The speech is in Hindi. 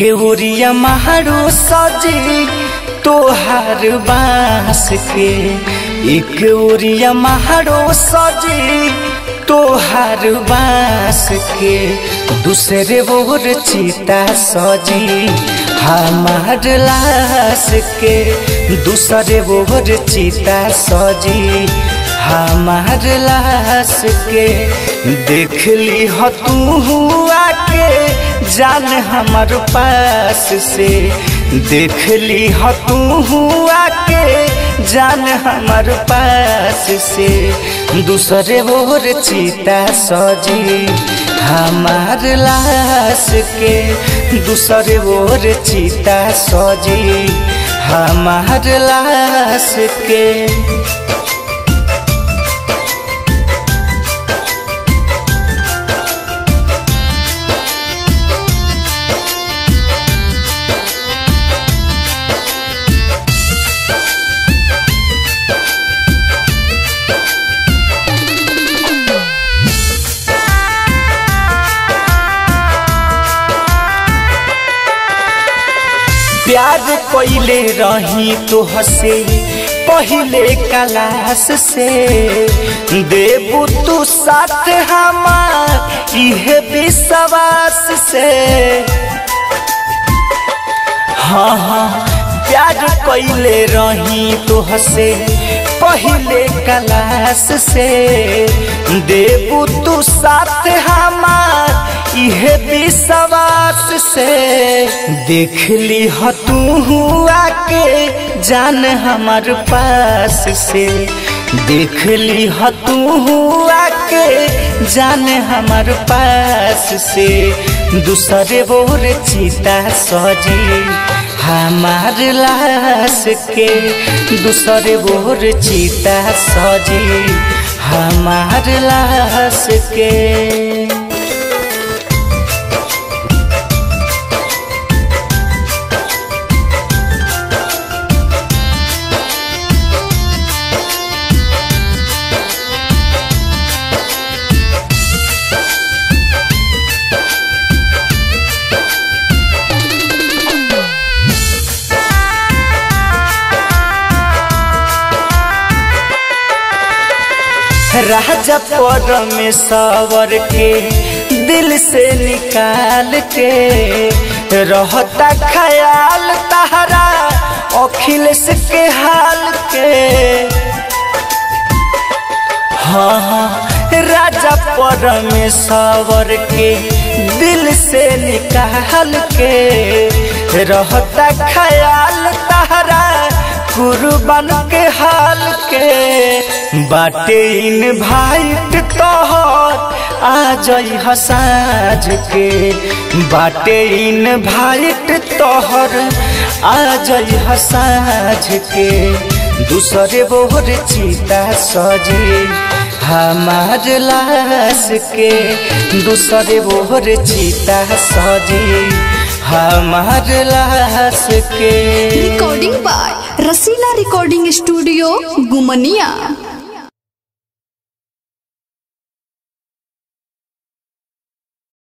गेवरिया महारो सजे तोहार बास के, गेवरिया महारो सजे तोहार बास के, दूसरे बोर चिता सजी हमार लास के, दूसरे बोर चिता सजी हमार लास के, देख ली हो तू हुआ के जान हमार पास से, देख ली हो तू हुआ के जान हमार पास से, दूसरे बोर चिता सजी हमार लाश के, दूसरे बोर चिता सजी हमार लाश के। प्यार पहले रही तो हसे पहले क्लास से, देबू तू साथ हमार इहे विश्वास से, हाँ हाँ प्यार पहले रही तो हसे पहले क्लास से, देबू तू साथ हमार इहे विश्वास से, देख ली हो तू हुआ के जान हमार पास से, देख ली हो तू हुआ के जान हमार पास से, दूसरे बोर चिता सजी हमार लाश के, दूसरे बोर चिता सजी हमार लाश के। राजा परमेश्वर के दिल से निकाल के रहता ख्याल तहरा अखिलेश के हाल के, हाँ हाँ राजा परमेश्वर के दिल से निकाल के रहता ख्याल तहरा कुर्बान के हाल के, बाटे इन भाइट तोहर आज ह साँझ के, बाटे इन भाइट तोहर आज ह साँझ के, दूसरे बोर चिता सजी हमार लाश के, दूसरे बोर चिता सजी हमार लाश के। Recording by Rasila recording studio Gumnia.